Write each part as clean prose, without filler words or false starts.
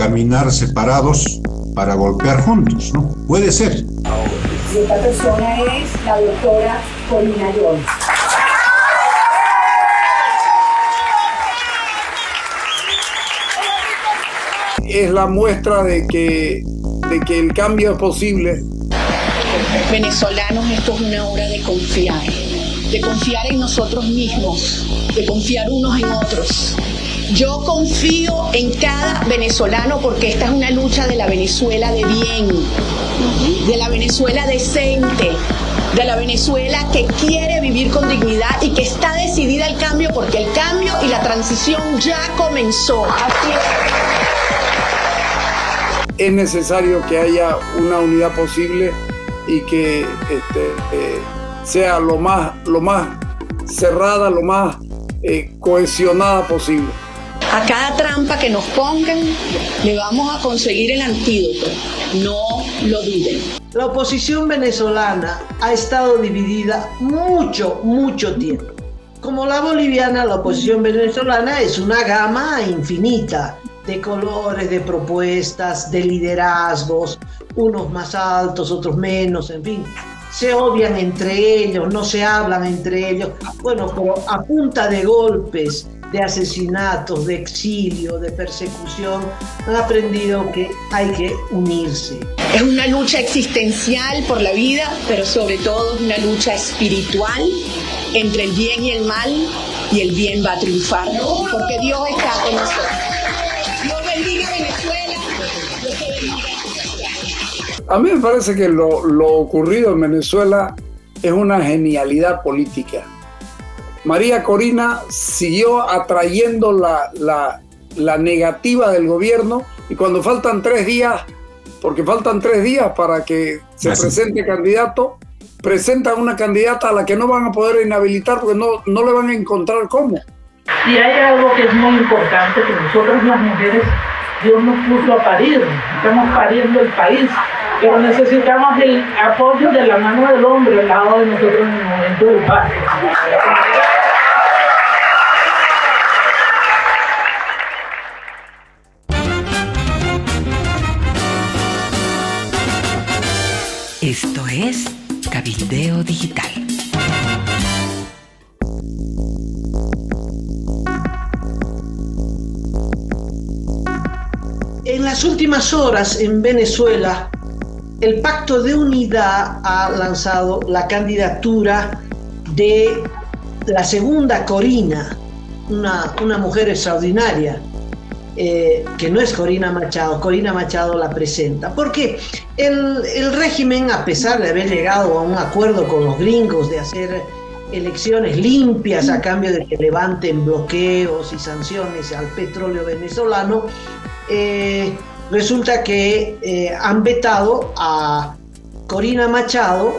caminar separados para golpear juntos, ¿no? Puede ser. Y esta persona es la doctora Corina Machado. Es la muestra de que el cambio es posible. Venezolanos, esto es una hora de confiar en nosotros mismos, de confiar unos en otros. Yo confío en cada venezolano porque esta es una lucha de la Venezuela de bien, de la Venezuela decente, de la Venezuela que quiere vivir con dignidad y que está decidida al cambio porque el cambio y la transición ya comenzó. Así es. Es necesario que haya una unidad posible y que sea lo más cerrada, lo más cohesionada posible. A cada trampa que nos pongan, le vamos a conseguir el antídoto, no lo duden. La oposición venezolana ha estado dividida mucho tiempo. Como la boliviana, la oposición venezolana es una gama infinita de colores, de propuestas, de liderazgos, unos más altos, otros menos, en fin. Se odian entre ellos, no se hablan entre ellos. Bueno, pero a punta de golpes, de asesinatos, de exilio, de persecución, han aprendido que hay que unirse. Es una lucha existencial por la vida, pero sobre todo es una lucha espiritual entre el bien y el mal, y el bien va a triunfar, porque Dios está con nosotros. A mí me parece que lo ocurrido en Venezuela es una genialidad política. María Corina siguió atrayendo la negativa del gobierno y cuando faltan 3 días, porque faltan 3 días para que se presente candidato, presentan una candidata a la que no van a poder inhabilitar porque no le van a encontrar cómo. Y hay algo que es muy importante, que nosotras las mujeres, Dios nos puso a parir, estamos pariendo el país, pero necesitamos el apoyo de la mano del hombre al lado de nosotros en el momento del pacto. Esto es Cabildeo Digital. En las últimas horas en Venezuela, el Pacto de Unidad ha lanzado la candidatura de la segunda Corina, una mujer extraordinaria, que no es Corina Machado. Corina Machado la presenta, porque el régimen, a pesar de haber llegado a un acuerdo con los gringos de hacer elecciones limpias a cambio de que levanten bloqueos y sanciones al petróleo venezolano, resulta que han vetado a Corina Machado,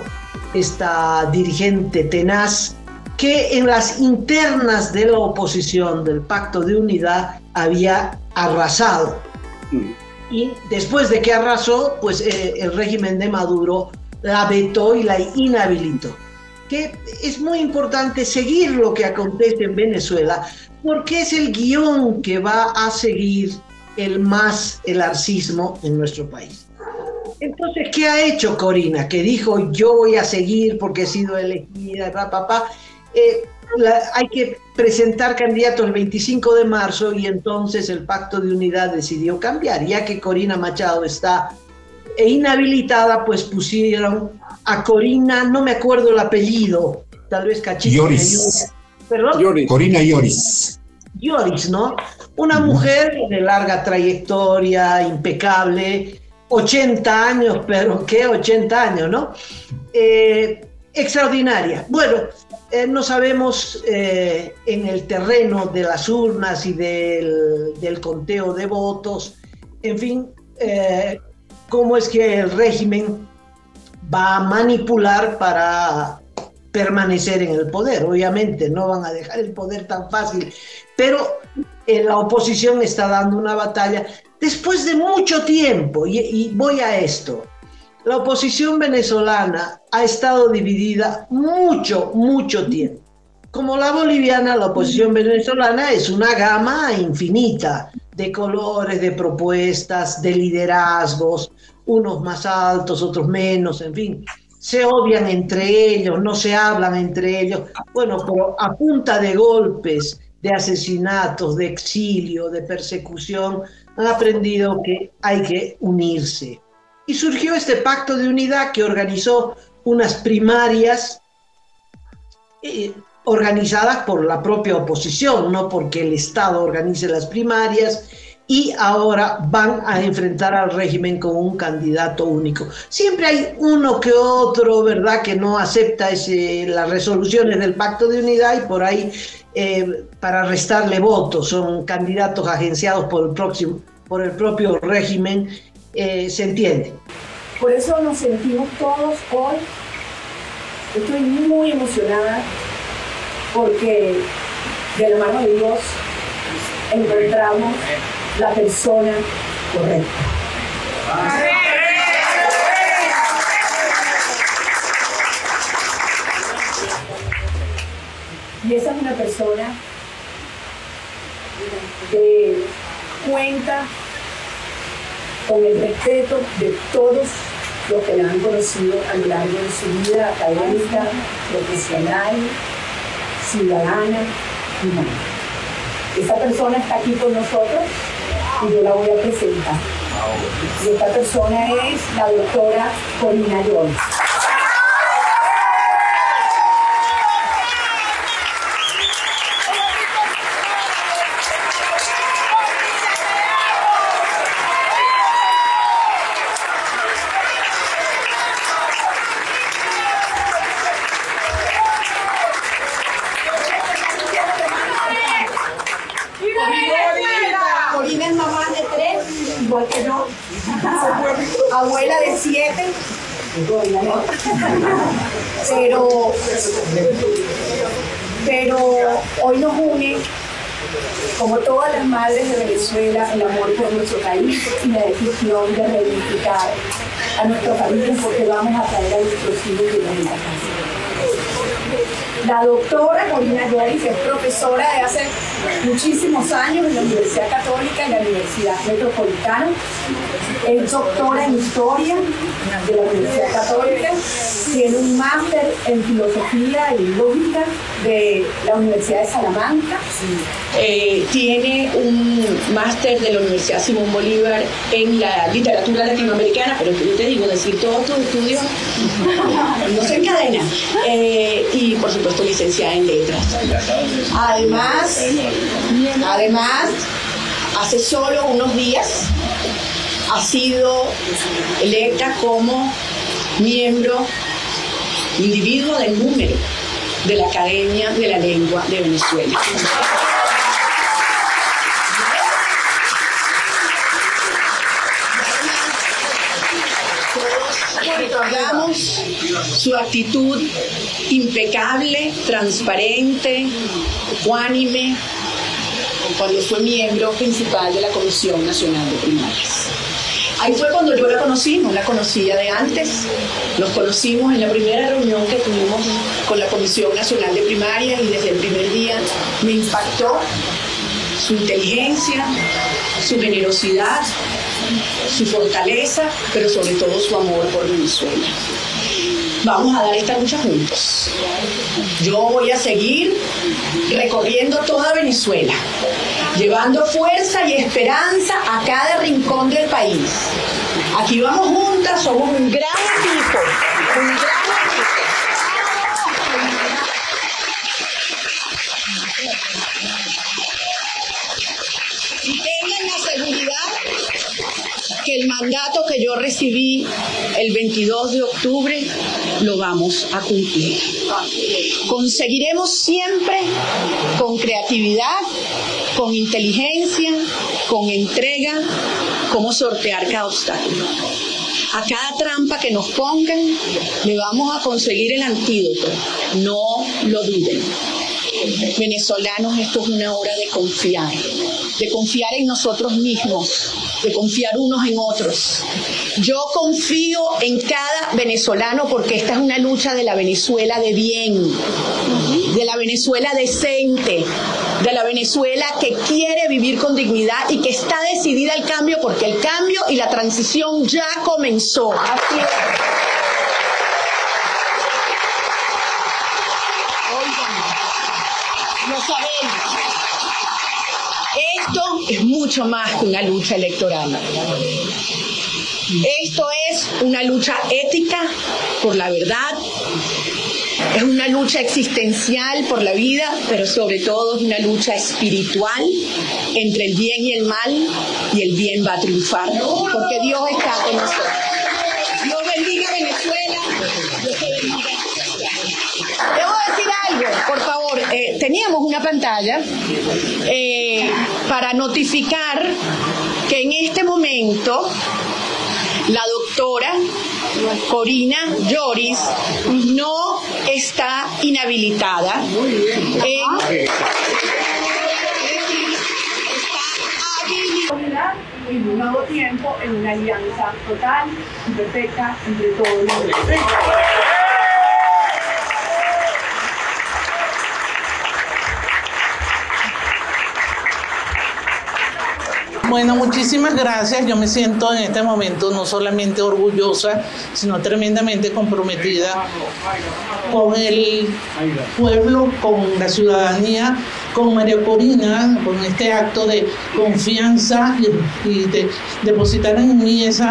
esta dirigente tenaz, que en las internas de la oposición del Pacto de Unidad había arrasado. Y después de que arrasó, pues el régimen de Maduro la vetó y la inhabilitó. Que es muy importante seguir lo que acontece en Venezuela, porque es el guión que va a seguir el arcismo en nuestro país. Entonces, ¿qué ha hecho Corina? Que dijo, yo voy a seguir porque he sido elegida, hay que presentar candidatos el 25 de marzo y entonces el Pacto de Unidad decidió cambiar. Ya que Corina Machado está inhabilitada, pues pusieron a Corina, no me acuerdo el apellido, tal vez Cachito. Lloris. Lloris. Corina Lloris. Lloris, ¿no? Una mujer de larga trayectoria, impecable, 80 años, pero ¿qué? 80 años, ¿no? Extraordinaria. Bueno, no sabemos en el terreno de las urnas y del conteo de votos, en fin, cómo es que el régimen va a manipular para permanecer en el poder. Obviamente no van a dejar el poder tan fácil, pero la oposición está dando una batalla después de mucho tiempo, y voy a esto. La oposición venezolana ha estado dividida mucho tiempo. Como la boliviana, la oposición venezolana es una gama infinita de colores, de propuestas, de liderazgos, unos más altos, otros menos, en fin, se odian entre ellos, no se hablan entre ellos, bueno, pero a punta de golpes, de asesinatos, de exilio, de persecución, han aprendido que hay que unirse. Y surgió este Pacto de Unidad que organizó unas primarias organizadas por la propia oposición, no porque el Estado organice las primarias, y ahora van a enfrentar al régimen con un candidato único. Siempre hay uno que otro, ¿verdad?, que no acepta las resoluciones del Pacto de Unidad y por ahí, para restarle votos, son candidatos agenciados por el propio régimen, se entiende. Por eso nos sentimos todos hoy, estoy muy emocionada, porque de la mano de Dios encontramos la persona correcta. Y esa es una persona que cuenta con el respeto de todos los que la han conocido a lo largo de su vida académica, profesional, ciudadana y humana. Esa persona está aquí con nosotros y yo la voy a presentar. Y esta persona es la doctora Corina Machado. Abuela de 7, pero hoy nos une, como todas las madres de Venezuela, el amor por nuestro país y la decisión de reivindicar a nuestros familias, porque vamos a traer a nuestros hijos de nuestra casa. La doctora Corina Machado es profesora de hace muchísimos años en la Universidad Católica y la Universidad Metropolitana. Es doctora en Historia de la Universidad Católica, tiene un máster en Filosofía y Lógica de la Universidad de Salamanca, tiene un máster de la Universidad Simón Bolívar en la literatura latinoamericana, pero yo te digo, decir todos tus estudios no se encadenan, y por supuesto licenciada en Letras. Además, hace solo unos días ha sido electa como miembro individuo del número de la Academia de la Lengua de Venezuela. Recordamos su actitud impecable, transparente, ecuánime, cuando fue miembro principal de la Comisión Nacional de Primarias. Ahí fue cuando yo la conocí, no la conocía de antes. Nos conocimos en la primera reunión que tuvimos con la Comisión Nacional de Primarias y desde el primer día me impactó su inteligencia, su generosidad, su fortaleza, pero sobre todo su amor por Venezuela. Vamos a dar esta lucha juntos. Yo voy a seguir recorriendo toda Venezuela, llevando fuerza y esperanza a cada rincón del país. Aquí vamos juntas, somos un gran equipo, un gran equipo. Y tengan la seguridad que el mandato que yo recibí el 22 de octubre lo vamos a cumplir. Conseguiremos siempre, con creatividad, con inteligencia, con entrega, cómo sortear cada obstáculo. A cada trampa que nos pongan, le vamos a conseguir el antídoto. No lo duden. Venezolanos, esto es una hora de confiar en nosotros mismos, de confiar unos en otros. Yo confío en cada venezolano porque esta es una lucha de la Venezuela de bien, de la Venezuela decente, de la Venezuela que quiere vivir con dignidad y que está decidida al cambio, porque el cambio y la transición ya comenzó. Así es. Esto es mucho más que una lucha electoral. Esto es una lucha ética por la verdad, es una lucha existencial por la vida, pero sobre todo es una lucha espiritual entre el bien y el mal, y el bien va a triunfar, porque Dios está con nosotros. Dios bendiga Venezuela. Dios te bendiga. Debo decir algo, por favor. Teníamos una pantalla para notificar que en este momento la doctora Corina Lloris no está inhabilitada. Está habilitada en un nuevo tiempo, en una alianza total y perfecta entre todos los. Bueno, muchísimas gracias. Yo me siento en este momento no solamente orgullosa, sino tremendamente comprometida con el pueblo, con la ciudadanía, con María Corina, con este acto de confianza y de depositar en mí ese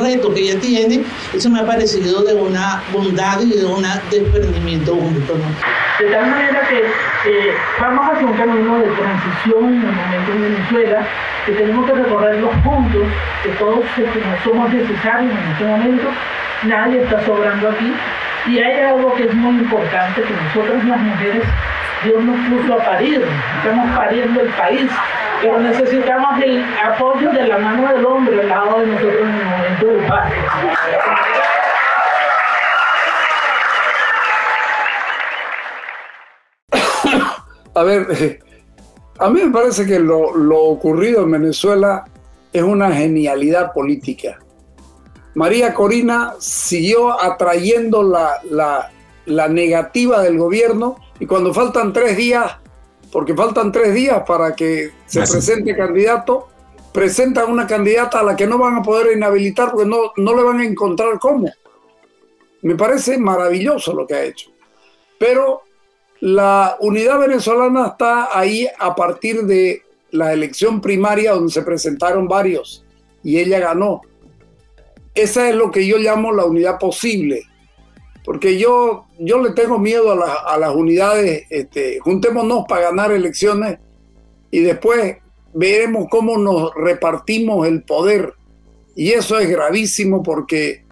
reto que ella tiene. Eso me ha parecido de una bondad y de un desprendimiento único, ¿no? De tal manera que vamos hacia un camino de transición en el momento en Venezuela, que tenemos que recorrer los puntos que todos somos necesarios en este momento. Nadie está sobrando aquí, y hay algo que es muy importante, que nosotras las mujeres, Dios nos puso a parir, estamos pariendo el país, pero necesitamos el apoyo de la mano del hombre al lado de nosotros en el momento del paro. A ver, a mí me parece que lo ocurrido en Venezuela es una genialidad política. María Corina siguió atrayendo la negativa del gobierno, y cuando faltan 3 días, porque faltan 3 días para que se presente candidato, presentan una candidata a la que no van a poder inhabilitar porque no le van a encontrar cómo. Me parece maravilloso lo que ha hecho. Pero la unidad venezolana está ahí a partir de la elección primaria, donde se presentaron varios y ella ganó. Esa es lo que yo llamo la unidad posible. Porque yo le tengo miedo a las unidades, juntémonos para ganar elecciones y después veremos cómo nos repartimos el poder. Y eso es gravísimo porque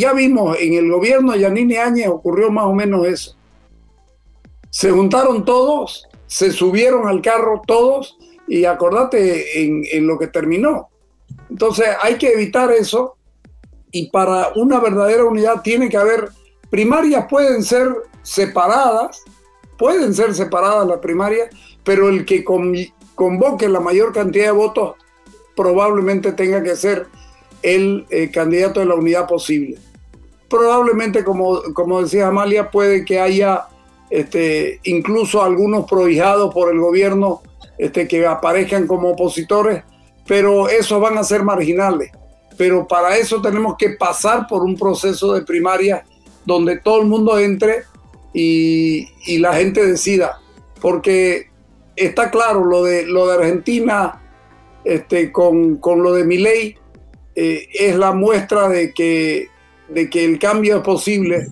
ya vimos en el gobierno de Jeanine Áñez ocurrió más o menos eso. Se juntaron todos, se subieron al carro todos y acordate en lo que terminó. Entonces hay que evitar eso, y para una verdadera unidad tiene que haber... Primarias pueden ser separadas las primarias, pero el que convoque la mayor cantidad de votos probablemente tenga que ser el candidato de la unidad posible. Probablemente, como decía Amalia, puede que haya incluso algunos prohijados por el gobierno que aparezcan como opositores, pero esos van a ser marginales. Pero para eso tenemos que pasar por un proceso de primaria donde todo el mundo entre y la gente decida, porque está claro lo de Argentina con lo de Milei es la muestra de que el cambio es posible.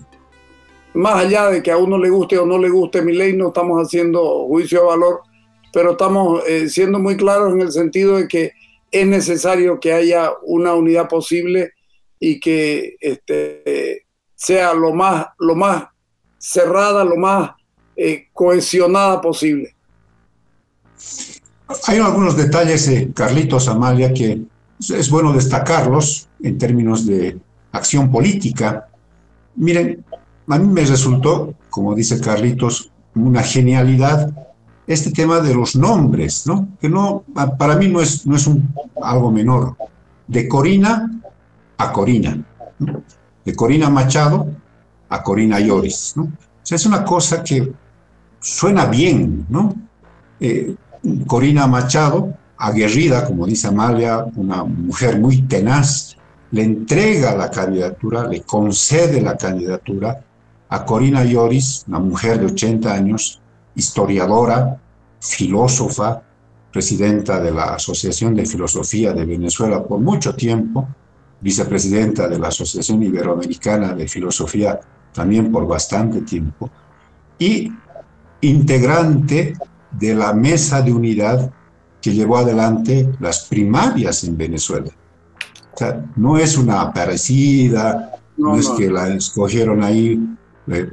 Más allá de que a uno le guste o no le guste Milei, no estamos haciendo juicio de valor, pero estamos siendo muy claros en el sentido de que es necesario que haya una unidad posible y que sea lo más cerrada, lo más cohesionada posible. Hay algunos detalles, Carlitos, Amalia, que es bueno destacarlos en términos de acción política. Miren, a mí me resultó, como dice Carlitos, una genialidad este tema de los nombres, ¿no? Que no, para mí no es algo menor. De Corina a Corina, ¿no? De Corina Machado a Corina Lloris, ¿no? O sea, es una cosa que suena bien, ¿no? Corina Machado, aguerrida, como dice Amalia, una mujer muy tenaz, le entrega la candidatura, le concede la candidatura a Corina Lloris, una mujer de 80 años, historiadora, filósofa, presidenta de la Asociación de Filosofía de Venezuela por mucho tiempo, vicepresidenta de la Asociación Iberoamericana de Filosofía también por bastante tiempo, y integrante de la mesa de unidad que llevó adelante las primarias en Venezuela. O sea, no es una aparecida, no es que la escogieron ahí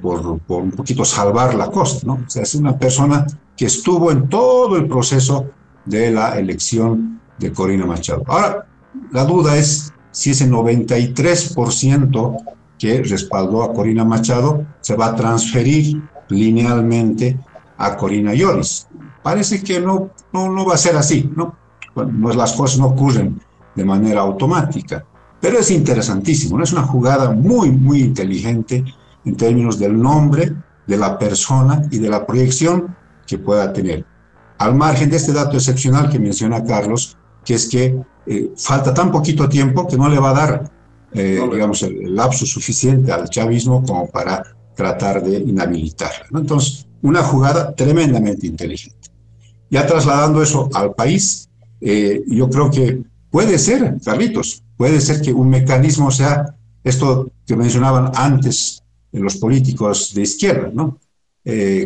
por un poquito salvar la costa, ¿no? O sea, es una persona que estuvo en todo el proceso de la elección de Corina Machado. Ahora, la duda es si ese 93% que respaldó a Corina Machado se va a transferir linealmente a Corina Lloris. Parece que no va a ser así, ¿no? Bueno, las cosas no ocurren de manera automática, pero es interesantísimo, ¿no? Es una jugada muy, muy inteligente en términos del nombre, de la persona y de la proyección que pueda tener. Al margen de este dato excepcional que menciona Carlos, que es que falta tan poquito tiempo que no le va a dar, digamos, el lapso suficiente al chavismo como para tratar de inhabilitarla, ¿no? Entonces, una jugada tremendamente inteligente. Ya trasladando eso al país, yo creo que puede ser, Carlitos, puede ser que un mecanismo sea esto que mencionaban antes los políticos de izquierda, ¿no?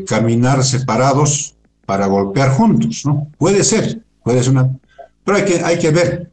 Caminar separados para golpear juntos, ¿no? Puede ser una... Pero hay que ver,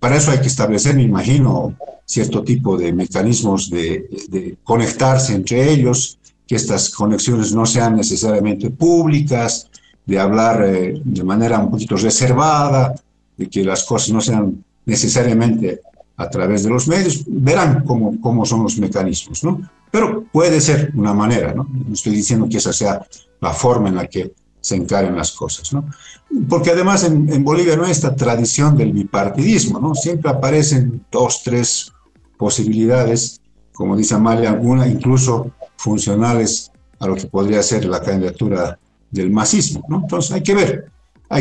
para eso hay que establecer, me imagino, cierto tipo de mecanismos de conectarse entre ellos, que estas conexiones no sean necesariamente públicas, de hablar de manera un poquito reservada, de que las cosas no sean necesariamente a través de los medios. Verán cómo son los mecanismos, ¿no? Pero puede ser una manera, ¿no? No estoy diciendo que esa sea la forma en la que se encaren las cosas, ¿no? Porque además en Bolivia no hay esta tradición del bipartidismo, ¿no? Siempre aparecen 2, 3 posibilidades, como dice Amalia, algunas incluso funcionales a lo que podría ser la candidatura del masismo, ¿no? Entonces hay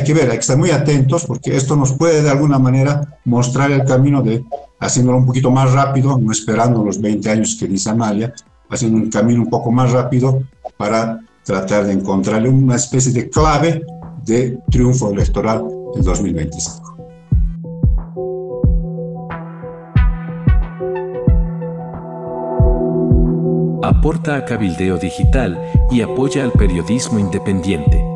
que estar muy atentos, porque esto nos puede de alguna manera mostrar el camino de haciéndolo un poquito más rápido, no esperando los 20 años que dice Amalia, haciendo un camino un poco más rápido para tratar de encontrarle una especie de clave de triunfo electoral en 2025. Aporta a Cabildeo Digital y apoya al periodismo independiente.